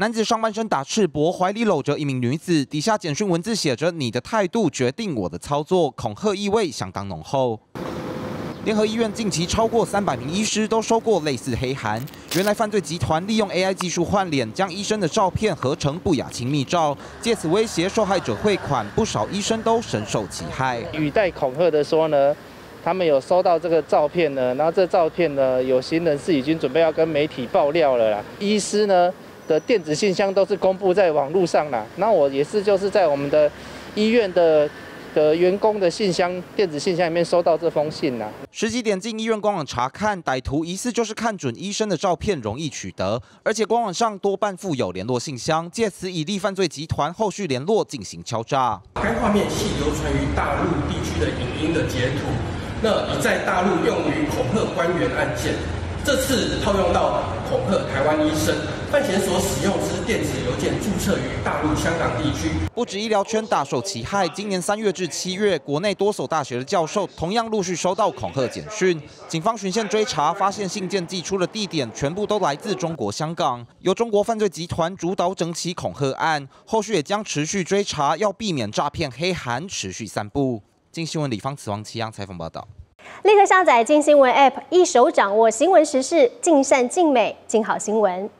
男子上半身打赤膊，怀里搂着一名女子，底下简讯文字写着“你的态度决定我的操作”，恐吓意味相当浓厚。 联合医院近期超过300名医师都收过类似黑函。原来犯罪集团利用 AI 技术换脸，将医生的照片合成不雅亲密照，借此威胁受害者汇款。不少医生都深受其害。语带恐吓的说呢，他们有收到这个照片呢，然后这照片呢，有心人士已经准备要跟媒体爆料了啦。医师呢的电子信箱都是公布在网络上啦。那我也是就是在我们的医院的员工的信箱、电子信箱里面收到这封信啦。10几点进医院官网查看，歹徒疑似就是看准医生的照片容易取得，而且官网上多半附有联络信箱，借此以利犯罪集团后续联络进行敲诈。该画面系流传于大陆地区的影音的截图，那已在大陆用于恐吓官员案件，这次套用到恐吓台湾医生。 犯嫌所使用之电子邮件注册于大陆、香港地区，不止医疗圈大受其害。今年3月至7月，国内多所大学的教授同样陆续收到恐吓简讯。警方循线追查，发现信件寄出的地点全部都来自中国香港，由中国犯罪集团主导整起恐吓案。后续也将持续追查，要避免诈骗黑函持续散布。镜新闻李方慈、王奇央采访报道。立刻下载镜新闻 App， 一手掌握新闻时事，尽善尽美，镜好新闻。